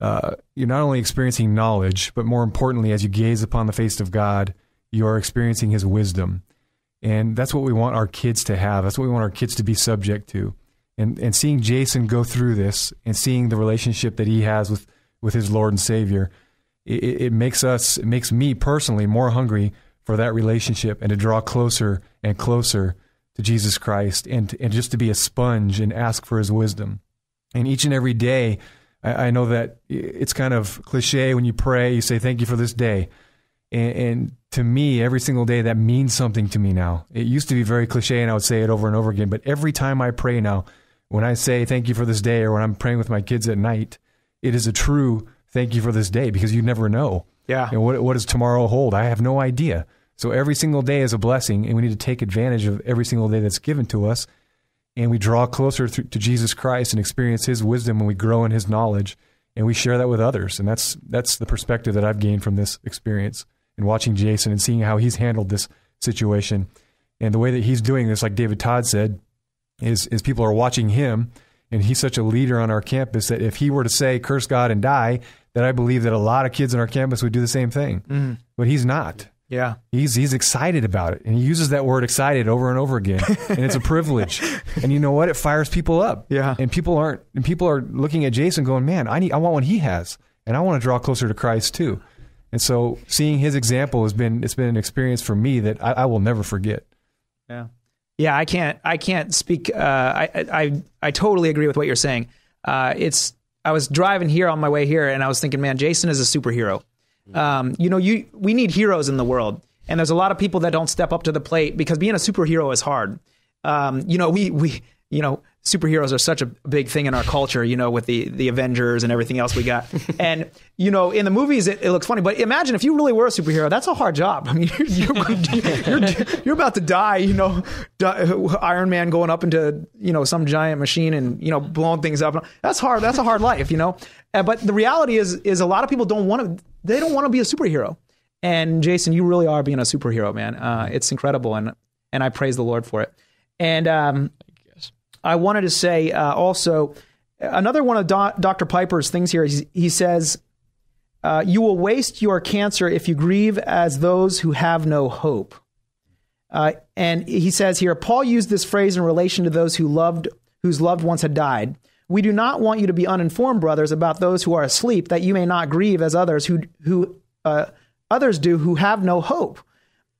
you're not only experiencing knowledge, but more importantly, as you gaze upon the face of God, you're experiencing his wisdom. And that's what we want our kids to have. That's what we want our kids to be subject to. And seeing Jason go through this and seeing the relationship that he has with his Lord and Savior, it makes me personally more hungry for that relationship and to draw closer and closer to Jesus Christ and just to be a sponge and ask for his wisdom. And each and every day, I know that it's kind of cliche when you pray, you say, thank you for this day. And to me, every single day, that means something to me now. It used to be very cliche, and I would say it over and over again. But every time I pray now, when I say thank you for this day or when I'm praying with my kids at night, it is a true thank you for this day because you never know. Yeah. And what does tomorrow hold? I have no idea. So every single day is a blessing, and we need to take advantage of every single day that's given to us. And we draw closer to Jesus Christ and experience his wisdom when we grow in his knowledge. And we share that with others. And that's the perspective that I've gained from this experience and watching Jason and seeing how he's handled this situation. And the way that he's doing this, like David Todd said, is people are watching him. And he's such a leader on our campus that if he were to say, curse God and die, that I believe that a lot of kids on our campus would do the same thing. Mm-hmm. But he's not. Yeah. He's excited about it. And he uses that word excited over and over again. And it's a privilege. And you know what? It fires people up. Yeah. And people are looking at Jason going, man, I want what he has. And I want to draw closer to Christ too. And so seeing his example it's been an experience for me that I will never forget. Yeah. Yeah. I can't speak. I totally agree with what you're saying. I was driving here on my way here and I was thinking, man, Jason is a superhero. We need heroes in the world, and there's a lot of people that don't step up to the plate because being a superhero is hard. Superheroes are such a big thing in our culture, with the Avengers and everything else we got. And, in the movies, it looks funny, but imagine if you really were a superhero, that's a hard job. I mean, you're about to die, Iron Man going up into, some giant machine and, blowing things up. That's hard. That's a hard life, But the reality is a lot of people don't want to be a superhero. And Jason, you really are being a superhero, man. It's incredible. And I praise the Lord for it. And, I wanted to say also, another one of Dr. Piper's things here is he says, you will waste your cancer if you grieve as those who have no hope. And he says here, Paul used this phrase in relation to those whose loved ones had died. We do not want you to be uninformed, brothers, about those who are asleep, that you may not grieve as others who have no hope.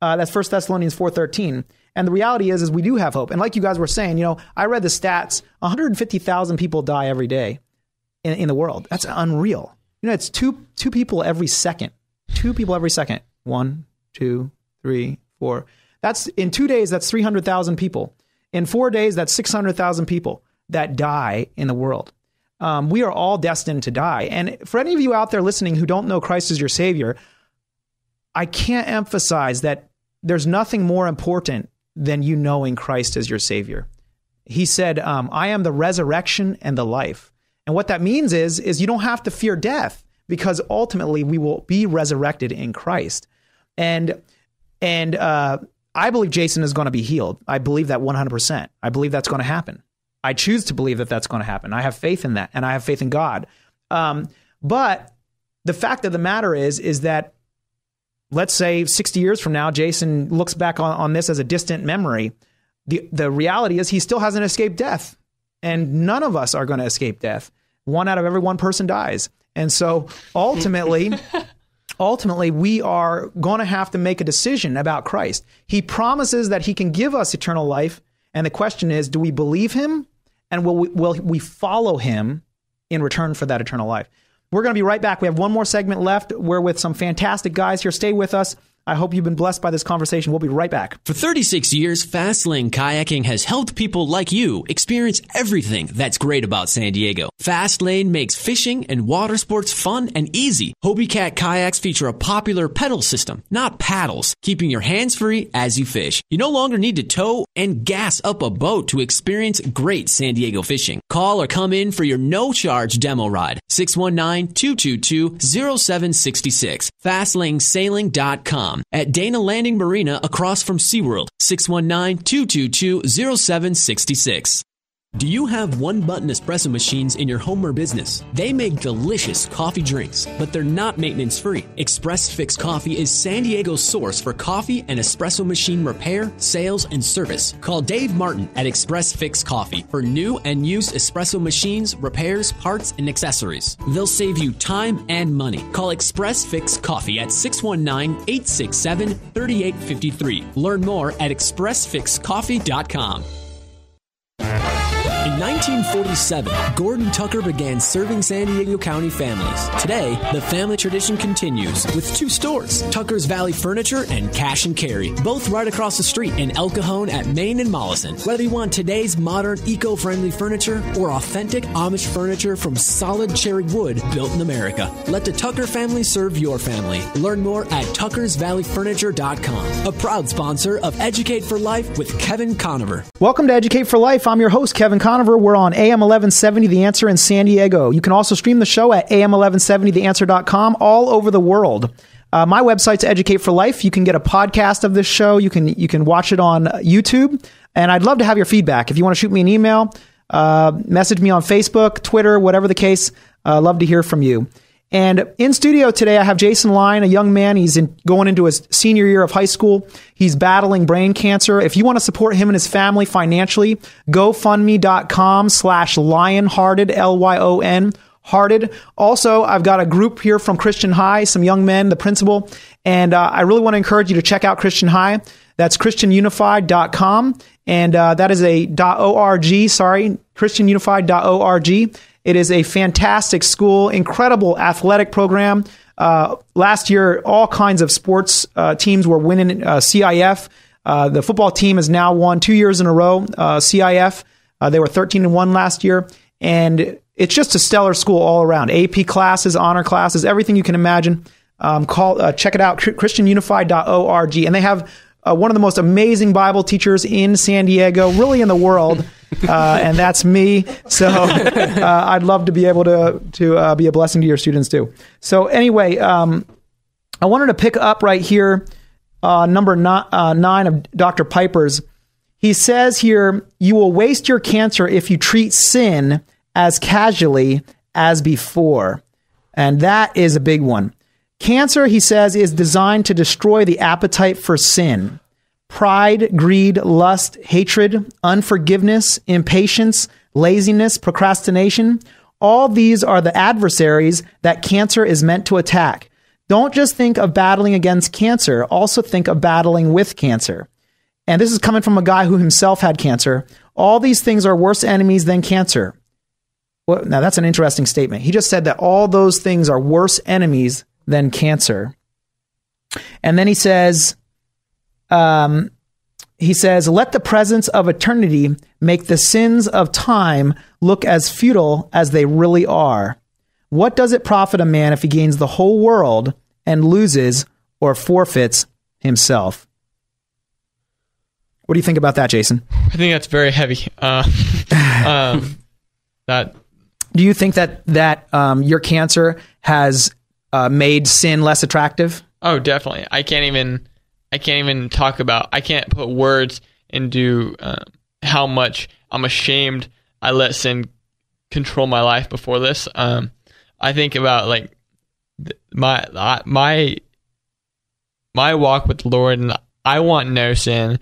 That's 1 Thessalonians 4:13. And the reality is we do have hope. And like you guys were saying, I read the stats, 150,000 people die every day in the world. That's unreal. It's two people every second. One, two, three, four. That's in 2 days, that's 300,000 people. In 4 days, that's 600,000 people that die in the world. We are all destined to die. And for any of you out there listening who don't know Christ as your Savior, I can't emphasize that there's nothing more important than you knowing Christ as your Savior. He said, I am the resurrection and the life. And what that means is you don't have to fear death because ultimately we will be resurrected in Christ. And I believe Jason is going to be healed. I believe that 100%. I believe that's going to happen. I choose to believe that that's going to happen. I have faith in that, and I have faith in God. But the fact of the matter is that let's say 60 years from now, Jason looks back on this as a distant memory. The reality is he still hasn't escaped death, and none of us are going to escape death. One out of every one person dies. And so ultimately, we are going to have to make a decision about Christ. He promises that he can give us eternal life. And the question is, do we believe him? And will we follow him in return for that eternal life? We're going to be right back. We have one more segment left. We're with some fantastic guys here. Stay with us. I hope you've been blessed by this conversation. We'll be right back. For 36 years, Fastlane Kayaking has helped people like you experience everything that's great about San Diego. Fastlane makes fishing and water sports fun and easy. Hobie Cat kayaks feature a popular pedal system, not paddles, keeping your hands free as you fish. You no longer need to tow and gas up a boat to experience great San Diego fishing. Call or come in for your no-charge demo ride, 619-222-0766, FastlaneSailing.com. At Dana Landing Marina across from SeaWorld, 619-222-0766. Do you have one-button espresso machines in your home or business? They make delicious coffee drinks, but they're not maintenance-free. Express Fix Coffee is San Diego's source for coffee and espresso machine repair, sales, and service. Call Dave Martin at Express Fix Coffee for new and used espresso machines, repairs, parts, and accessories. They'll save you time and money. Call Express Fix Coffee at 619-867-3853. Learn more at ExpressFixCoffee.com. In 1947, Gordon Tucker began serving San Diego County families. Today, the family tradition continues with two stores, Tucker's Valley Furniture and Cash and Carry, both right across the street in El Cajon at Main and Mollison. Whether you want today's modern, eco-friendly furniture or authentic Amish furniture from solid cherry wood built in America, let the Tucker family serve your family. Learn more at tuckersvalleyfurniture.com, a proud sponsor of Educate for Life with Kevin Conover. Welcome to Educate for Life. I'm your host, Kevin Conover. We're on AM 1170 The Answer in San Diego. You can also stream the show at AM1170TheAnswer.com all over the world. My website's Educate for Life. You can get a podcast of this show. You can watch it on YouTube. And I'd love to have your feedback. If you want to shoot me an email, message me on Facebook, Twitter, whatever the case. Love to hear from you. And in studio today, I have Jason Lyon, a young man. He's going into his senior year of high school. He's battling brain cancer. If you want to support him and his family financially, GoFundMe.com/Lionhearted, Lyon, Hearted. Also, I've got a group here from Christian High, some young men, the principal. And I really want to encourage you to check out Christian High. That's ChristianUnified.com. And that is a .org, sorry, ChristianUnified.org. It is a fantastic school, incredible athletic program. Last year, all kinds of sports teams were winning CIF. The football team has now won 2 years in a row CIF. They were 13-1 last year. And it's just a stellar school all around. AP classes, honor classes, everything you can imagine. Check it out, ChristianUnified.org. And they have one of the most amazing Bible teachers in San Diego, really in the world. And that's me. So I'd love to be able to be a blessing to your students too. So anyway, I wanted to pick up right here, number nine of Dr. Piper's. He says here, you will waste your cancer if you treat sin as casually as before. And that is a big one. Cancer, he says, is designed to destroy the appetite for sin. Pride, greed, lust, hatred, unforgiveness, impatience, laziness, procrastination. All these are the adversaries that cancer is meant to attack. Don't just think of battling against cancer. Also think of battling with cancer. And this is coming from a guy who himself had cancer. All these things are worse enemies than cancer. Well, now, that's an interesting statement. He just said that all those things are worse enemies than cancer. And then he says... let the presence of eternity make the sins of time look as futile as they really are. What does it profit a man if he gains the whole world and loses or forfeits himself? What do you think about that, Jason? I think that's very heavy. Do you think that your cancer has made sin less attractive? Oh, definitely. I can't even talk about, I can't put words into how much I'm ashamed I let sin control my life before this. I think about like my walk with the Lord, and I want no sin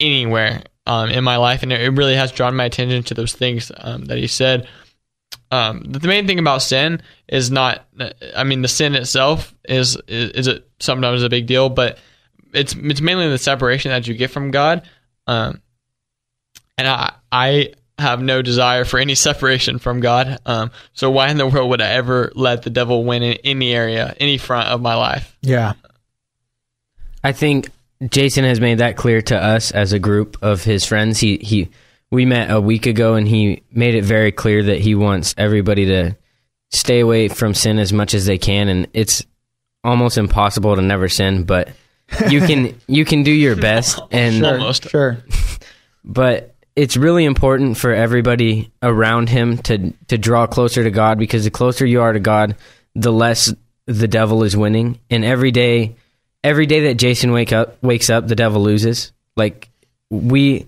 anywhere in my life. And it really has drawn my attention to those things that he said. The main thing about sin is not, I mean, the sin itself is sometimes a big deal, but it's mainly the separation that you get from God. And I have no desire for any separation from God. So why in the world would I ever let the devil win in any area, any front of my life? Yeah. I think Jason has made that clear to us as a group of his friends. We met a week ago, and he made it very clear that he wants everybody to stay away from sin as much as they can. And it's almost impossible to never sin, but you can do your best, and sure. But it's really important for everybody around him to draw closer to God, because the closer you are to God, the less the devil is winning. And every day that Jason wakes up, the devil loses. Like we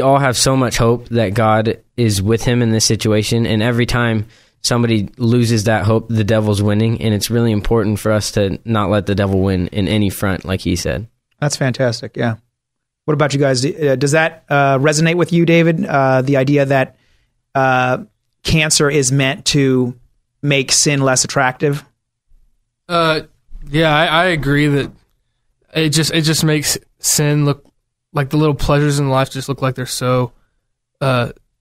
all have so much hope that God is with him in this situation. And every time somebody loses that hope, the devil's winning. And it's really important for us to not let the devil win in any front, like he said. That's fantastic. Yeah. What about you guys? Does that resonate with you, David? The idea that cancer is meant to make sin less attractive? Yeah, I agree that it just makes sin look like the little pleasures in life just look like they're so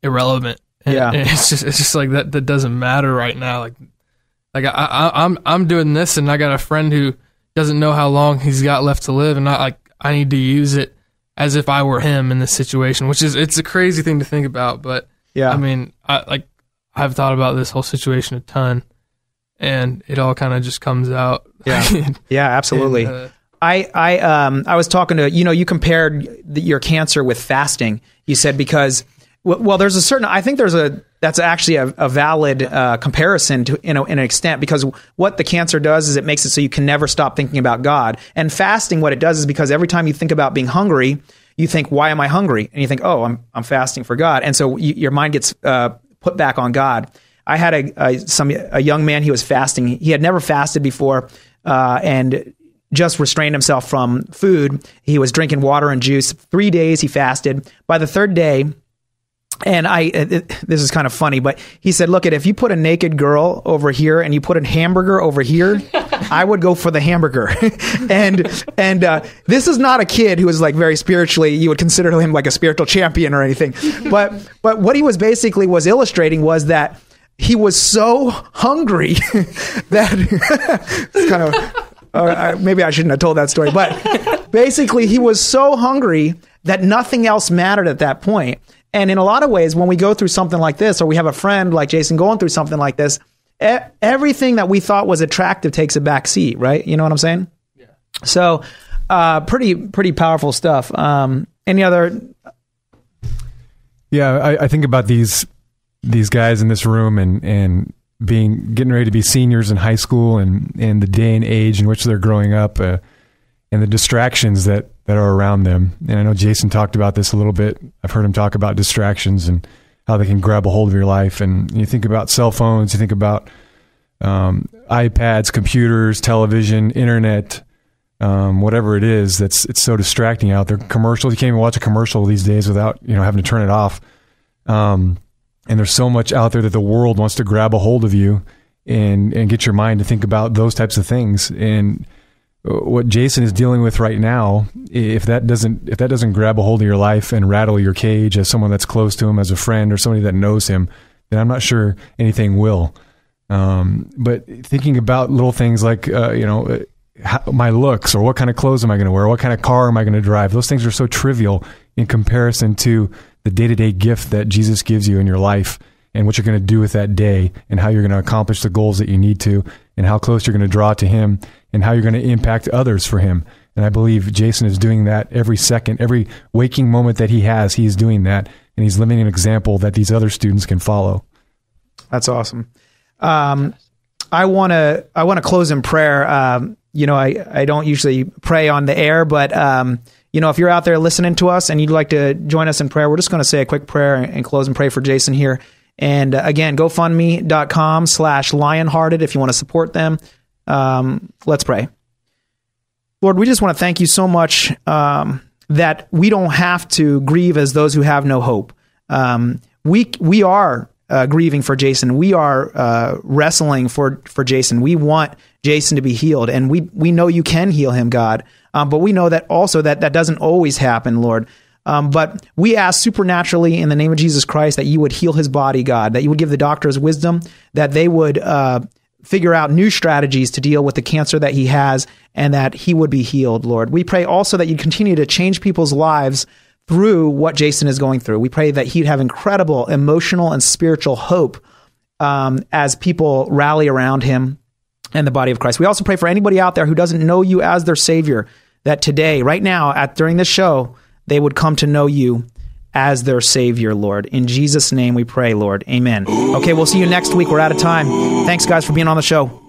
irrelevant. And, yeah, and it's just like that doesn't matter right now. Like I'm doing this, and I got a friend who doesn't know how long he's got left to live, and I need to use it as if I were him in this situation, which is, it's a crazy thing to think about. But yeah, I mean, I've thought about this whole situation a ton, and it all kind of just comes out. Yeah. Yeah, absolutely. And, I was talking to, you compared your cancer with fasting. You said, because, well, there's a certain, I think that's actually a valid comparison to, in an extent, because what the cancer does is it makes it so you can never stop thinking about God. And fasting, what it does is, because every time you think about being hungry, you think, why am I hungry? And you think, oh, I'm fasting for God. And so your mind gets put back on God. I had a young man, he was fasting. He had never fasted before, and just restrained himself from food. He was drinking water and juice. 3 days he fasted. By the third day, and this is kind of funny, but he said, look, if you put a naked girl over here and you put a hamburger over here, I would go for the hamburger. and this is not a kid who is like very spiritually, you would consider him like a spiritual champion or anything. But what he was basically was illustrating was that he was so hungry that it's kind of... maybe I shouldn't have told that story, but basically he was so hungry that nothing else mattered at that point. And in a lot of ways, when we go through something like this, or we have a friend like Jason going through something like this, everything that we thought was attractive takes a back seat, right? You know what I'm saying? Yeah. So pretty powerful stuff. Any other? Yeah, I think about these guys in this room and getting ready to be seniors in high school, and the day and age in which they're growing up, and the distractions that are around them. And I know Jason talked about this a little bit. I've heard him talk about distractions and how they can grab a hold of your life. And you think about cell phones, you think about iPads, computers, television, internet, whatever it is it's so distracting out there. Commercials, you can't even watch a commercial these days without having to turn it off. And there's so much out there that the world wants to grab a hold of you and get your mind to think about those types of things. And what Jason is dealing with right now, if that doesn't grab a hold of your life and rattle your cage as someone that's close to him, as a friend or somebody that knows him, then I'm not sure anything will. But thinking about little things like, my looks, or what kind of clothes am I going to wear? What kind of car am I going to drive? Those things are so trivial in comparison to the day-to-day gift that Jesus gives you in your life, and what you're going to do with that day, and how you're going to accomplish the goals that you need to, and how close you're going to draw to him, and how you're going to impact others for him. And I believe Jason is doing that every second, every waking moment that he has, he's doing that. And he's living an example that these other students can follow. That's awesome. I want to close in prayer. I don't usually pray on the air, but, if you're out there listening to us and you'd like to join us in prayer, we're just going to say a quick prayer and close and pray for Jason here. And again, GoFundMe.com/Lionhearted if you want to support them. Let's pray. Lord, we just want to thank you so much that we don't have to grieve as those who have no hope. We are grieving for Jason. We are wrestling for Jason. We want Jason to be healed, and we know you can heal him, God. But we know that also that doesn't always happen, Lord. But we ask supernaturally in the name of Jesus Christ that you would heal his body, God, that you would give the doctors wisdom, that they would figure out new strategies to deal with the cancer that he has, and that he would be healed, Lord. We pray also that you'd continue to change people's lives through what Jason is going through. We pray that he'd have incredible emotional and spiritual hope as people rally around him and the body of Christ. We also pray for anybody out there who doesn't know you as their Savior, that today, right now, during this show, they would come to know you as their Savior, Lord. In Jesus' name we pray, Lord. Amen. Okay, we'll see you next week. We're out of time. Thanks, guys, for being on the show.